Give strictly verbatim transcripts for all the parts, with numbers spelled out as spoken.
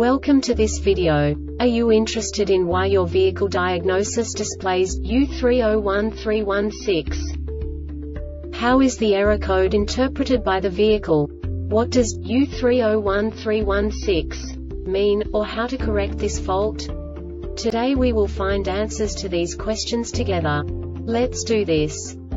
Welcome to this video. Are you interested in why your vehicle diagnosis displays U three zero one three dash one six? How is the error code interpreted by the vehicle? What does U three zero one three dash one six mean, or how to correct this fault? Today we will find answers to these questions together. Let's do this.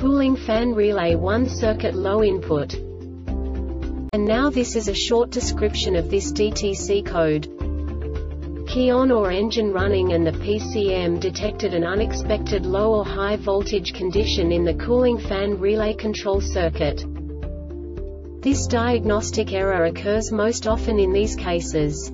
Cooling Fan Relay one Circuit Low Input. And now this is a short description of this D T C code. Key on or engine running and the P C M detected an unexpected low or high voltage condition in the cooling fan relay control circuit. This diagnostic error occurs most often in these cases.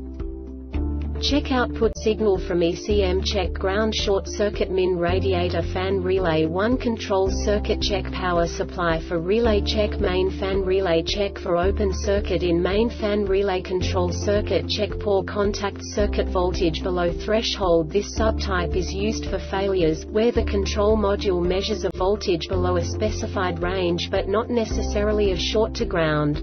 Check output signal from E C M. Check ground short circuit min radiator fan relay one control circuit. Check power supply for relay. Check main fan relay. Check for open circuit in main fan relay control circuit. Check poor contact circuit voltage below threshold. This subtype is used for failures where the control module measures a voltage below a specified range but not necessarily a short to ground.